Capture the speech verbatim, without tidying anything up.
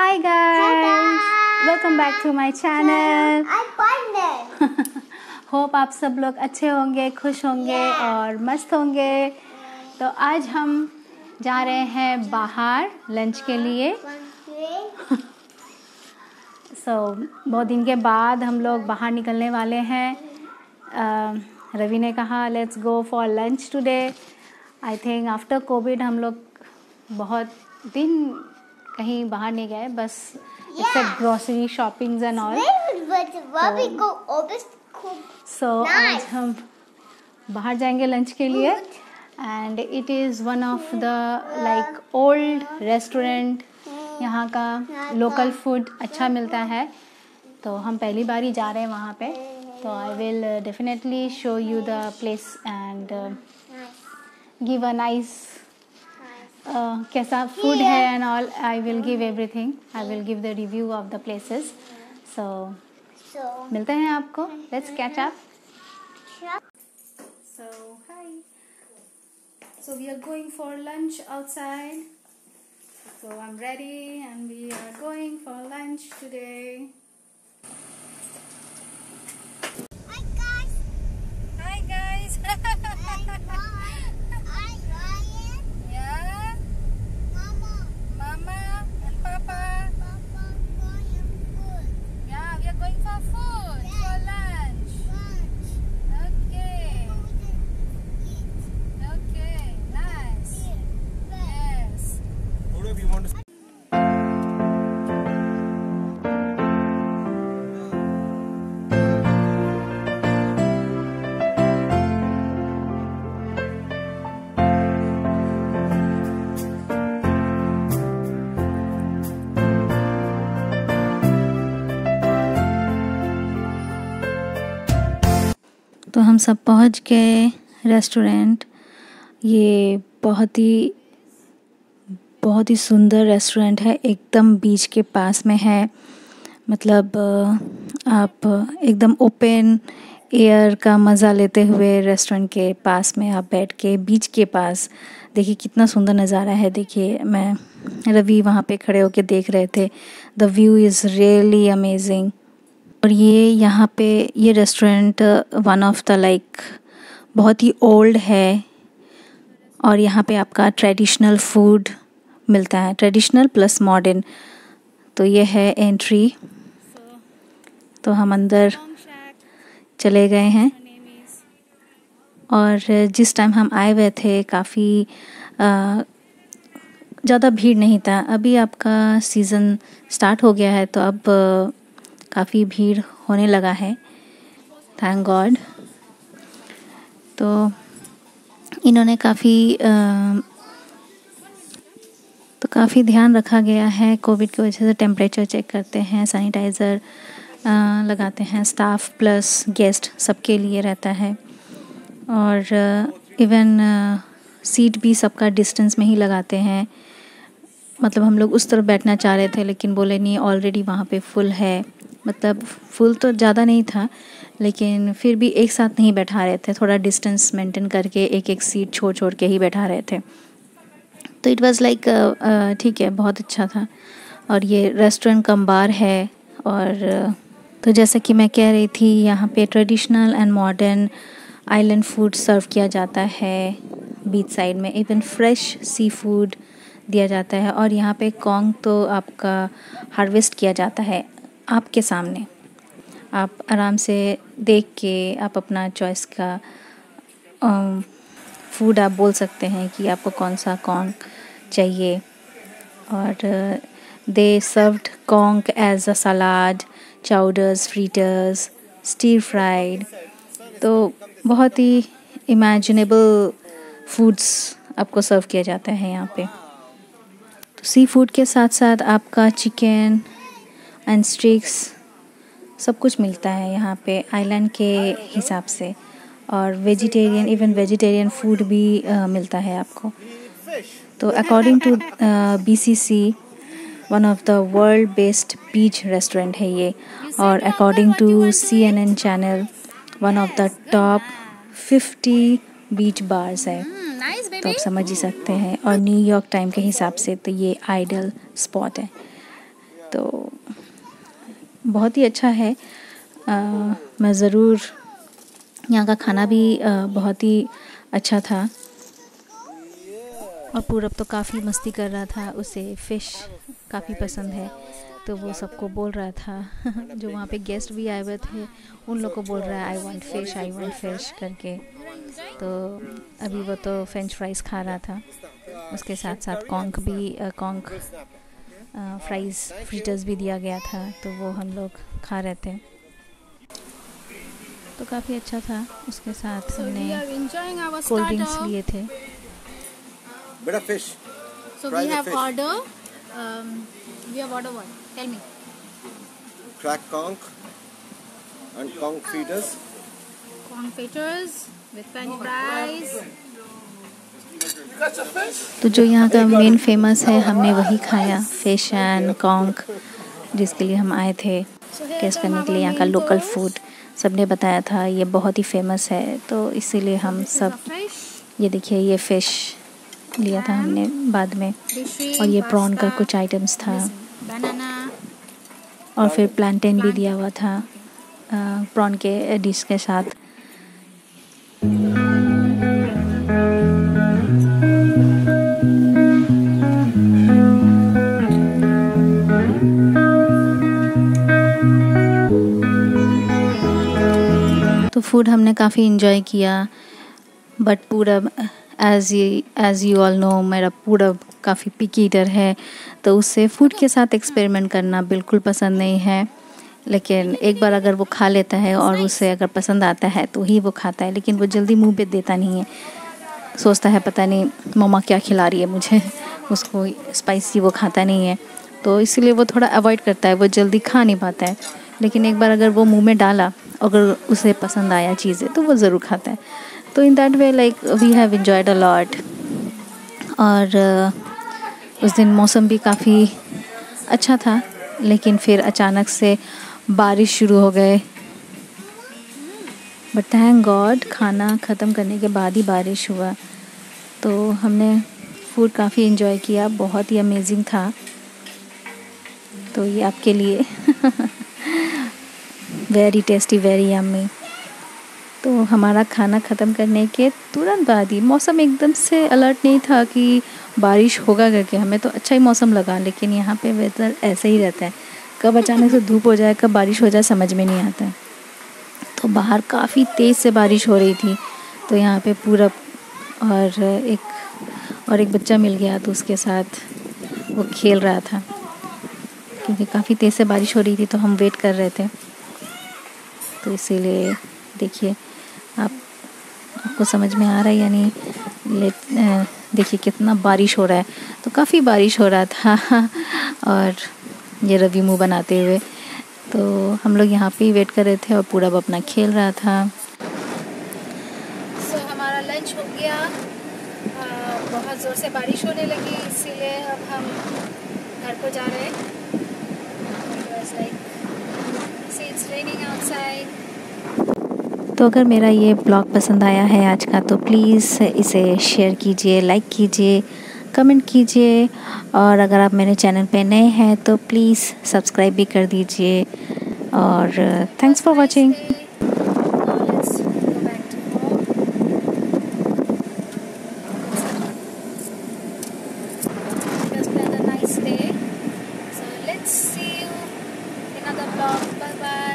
Hi guys. Hi guys, welcome back to my channel. I'm fine. Hope आप सब लोग अच्छे होंगे, खुश होंगे yeah. और मस्त होंगे. तो आज हम जा रहे हैं बाहर लंच के लिए. सो so, बहुत दिन के बाद हम लोग बाहर निकलने वाले हैं. uh, रवि ने कहा let's go for lunch today. I think after Covid हम लोग बहुत दिन कहीं बाहर नहीं गए, बस except grocery shoppings and all. So आज हम बाहर जाएंगे लंच के लिए and it is one of the like old restaurant. यहाँ का लोकल फूड अच्छा मिलता है, तो हम पहली बार ही जा रहे हैं वहाँ पे. तो I will definitely show you the place and give a nice Uh, कैसा फूड है and all. I will give everything, I will give the review of the places. So मिलते हैं आपको. Let's catch up. So hi, so we are going for lunch outside. So I am ready and we are going for lunch today. Hi guys, तो हम सब पहुंच गए restaurant. ये बहुत ही बहुत ही सुंदर रेस्टोरेंट है, एकदम बीच के पास में है. मतलब आप एकदम ओपन एयर का मज़ा लेते हुए रेस्टोरेंट के पास में आप बैठ के, बीच के पास. देखिए कितना सुंदर नज़ारा है. देखिए मैं रवि वहाँ पे खड़े होके देख रहे थे. The view is really amazing. और ये यहाँ पे ये restaurant one of the like बहुत ही ओल्ड है और यहाँ पे आपका ट्रेडिशनल फूड मिलता है, ट्रेडिशनल प्लस मॉडर्न. तो ये है एंट्री. तो हम अंदर चले गए हैं और जिस टाइम हम आए हुए थे काफ़ी ज़्यादा भीड़ नहीं था. अभी आपका सीज़न स्टार्ट हो गया है तो अब काफ़ी भीड़ होने लगा है, थैंक गॉड. तो इन्होंने काफ़ी तो काफ़ी ध्यान रखा गया है कोविड की वजह से. टेम्परेचर चेक करते हैं, सैनिटाइज़र लगाते हैं, स्टाफ प्लस गेस्ट सबके लिए रहता है. और इवन सीट भी सबका डिस्टेंस में ही लगाते हैं. मतलब हम लोग उस तरफ बैठना चाह रहे थे लेकिन बोले नहीं, ऑलरेडी वहाँ पे फुल है. मतलब फुल तो ज़्यादा नहीं था लेकिन फिर भी एक साथ नहीं बैठा रहे थे, थोड़ा डिस्टेंस मेंटेन करके एक एक सीट छोड़ छोड़ के ही बैठा रहे थे. तो इट वाज लाइक ठीक है, बहुत अच्छा था. और ये रेस्टोरेंट कम बार है. और तो जैसा कि मैं कह रही थी, यहाँ पे traditional and modern island food serve किया जाता है बीच साइड में. इवन फ्रेश सी फूड दिया जाता है. और यहाँ पे कॉन्ग तो आपका हार्वेस्ट किया जाता है आपके सामने. आप आराम से देख के आप अपना चॉइस का फूड आप बोल सकते हैं कि आपको कौन सा कॉन्ग चाहिए. और they served conch as a salad, chowders, fritters, stir fried. तो बहुत ही इमेजिनेबल फूड्स आपको सर्व किया जाता है यहाँ पे. तो सी फूड के साथ साथ आपका चिकन एंड स्ट्रिक्स सब कुछ मिलता है यहाँ पे आइलैंड के हिसाब से. और वेजिटेरियन, इवन वेजिटेरियन फूड भी आ, मिलता है आपको. तो according to B C C one of the world best beach restaurant है ये. और according to C N N channel one of the top fifty beach bars है. तो आप समझ ही सकते हैं. और न्यूयॉर्क टाइम के हिसाब से तो ये आइडल स्पॉट है. बहुत ही अच्छा है। आ, मैं ज़रूर, यहाँ का खाना भी आ, बहुत ही अच्छा था। और पूरब तो काफ़ी मस्ती कर रहा था, उसे फ़िश काफ़ी पसंद है तो वो सबको बोल रहा था जो वहाँ पे गेस्ट भी आए हुए थे उन लोग को बोल रहा है I want fish I want fish करके। तो अभी वो तो फ्रेंच फ्राइज़ खा रहा था, उसके साथ साथ कॉन्क भी कॉन्क फ्राइज़ फ्रिटर्स भी दिया गया था तो वो हम लोग खा रहे थे तो काफ़ी अच्छा था। उसके साथ हमने कोल्ड ड्रिंक्स लिए थे। We have ordered one. Tell me. Cracked conch and conch fritters. Conch fritters with French fries. तो जो यहाँ का मेन फेमस है हमने वही खाया, फिश एंड कॉन्क, जिसके लिए हम आए थे टेस्ट करने के लिए। यहाँ का लोकल फूड सबने बताया था ये बहुत ही फेमस है तो इसीलिए हम सब, ये देखिए ये फिश लिया था हमने बाद में, और ये प्रॉन का कुछ आइटम्स था, और फिर प्लांटेन भी दिया हुआ था प्रॉन के डिश के साथ। तो फूड हमने काफ़ी इन्जॉय किया, बट पूरा as as you all know मेरा पूरब काफ़ी पिकी ईटर है तो उससे फूड के साथ एक्सपेरिमेंट करना बिल्कुल पसंद नहीं है। लेकिन एक बार अगर वो खा लेता है और उसे अगर पसंद आता है तो ही वो खाता है, लेकिन वो जल्दी मुंह पे देता नहीं है। सोचता है पता नहीं मम्मा क्या खिला रही है मुझे, उसको स्पाइसी वो खाता नहीं है तो इसीलिए वो थोड़ा अवॉइड करता है, वो जल्दी खा नहीं पाता है। लेकिन एक बार अगर वो मुँह में डाला, अगर उसे पसंद आया चीज़ें तो वो ज़रूर खाता है। तो in that way like we have enjoyed a lot. और uh, उस दिन मौसम भी काफ़ी अच्छा था, लेकिन फिर अचानक से बारिश शुरू हो गए, बट थैंक गॉड खाना ख़त्म करने के बाद ही बारिश हुआ। तो हमने फूड काफ़ी एन्जॉय किया, बहुत ही अमेजिंग था। तो ये आपके लिए वेरी टेस्टी वेरी यम्मी। तो हमारा खाना ख़त्म करने के तुरंत बाद ही, मौसम एकदम से अलर्ट नहीं था कि बारिश होगा करके, हमें तो अच्छा ही मौसम लगा, लेकिन यहाँ पे वेदर ऐसे ही रहता है, कब अचानक से धूप हो जाए कब बारिश हो जाए समझ में नहीं आता है। तो बाहर काफ़ी तेज़ से बारिश हो रही थी तो यहाँ पे पूरा, और एक और एक बच्चा मिल गया तो उसके साथ वो खेल रहा था क्योंकि काफ़ी तेज़ से बारिश हो रही थी तो हम वेट कर रहे थे। तो इसीलिए देखिए आप, आपको समझ में आ रहा है या नहीं, देखिए कितना बारिश हो रहा है। तो काफ़ी बारिश हो रहा था और ये रवि मुँह बनाते हुए, तो हम लोग यहाँ पे ही वेट कर रहे थे और पूरा अपना खेल रहा था। so, हमारा लंच हो गया। आ, बहुत ज़ोर से बारिश होने लगी इसीलिए अब हम घर को जा रहे हैं। तो अगर मेरा ये ब्लॉग पसंद आया है आज का तो प्लीज़ इसे शेयर कीजिए, लाइक कीजिए, कमेंट कीजिए, और अगर आप मेरे चैनल पे नए हैं तो प्लीज़ सब्सक्राइब भी कर दीजिए। और thanks for watching. Bye bye.